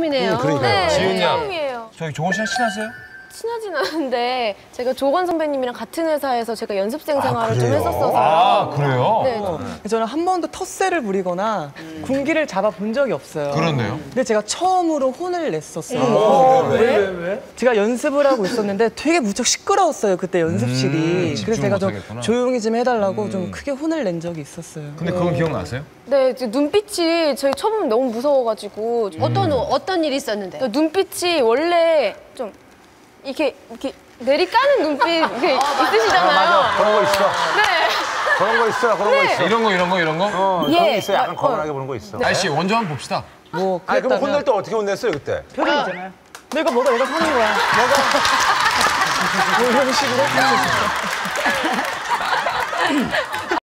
처음이네요. 그러니까요. 지은 양. 저희 조건 씨랑 친하세요? 친하진 않은데 제가 조건 선배님이랑 같은 회사에서 제가 연습생 생활을 좀 했었어서요. 아, 그래요? 네. 저는 한 번도 텃세를 부리거나 군기를 잡아본 적이 없어요. 그렇네요. 근데 제가 처음으로 혼을 냈었어요. 왜? 제가 연습을 하고 있었는데 되게 무척 시끄러웠어요, 그때 연습실이. 그래서 제가 좀 조용히 좀 해달라고 좀 크게 혼을 낸 적이 있었어요. 근데 그건 기억나세요? 네, 눈빛이 저희 처음 너무 무서워가지고. 어떤 일이 있었는데? 눈빛이 원래 좀 이렇게 내리까는 눈빛 이렇게 있으시잖아요. 맞아. 그런 거 있어. 네. 그런 거 있어. 이런 거. 그런 거 있어. 약간 거만하게 보는 거 있어. 네. 아저씨 먼저 한번 봅시다. 뭐 그랬다면... 그럼 혼낼 때 어떻게 혼냈어요 그때? 표정이잖아요. 내가 사는 거야. 내가 이런 식으로.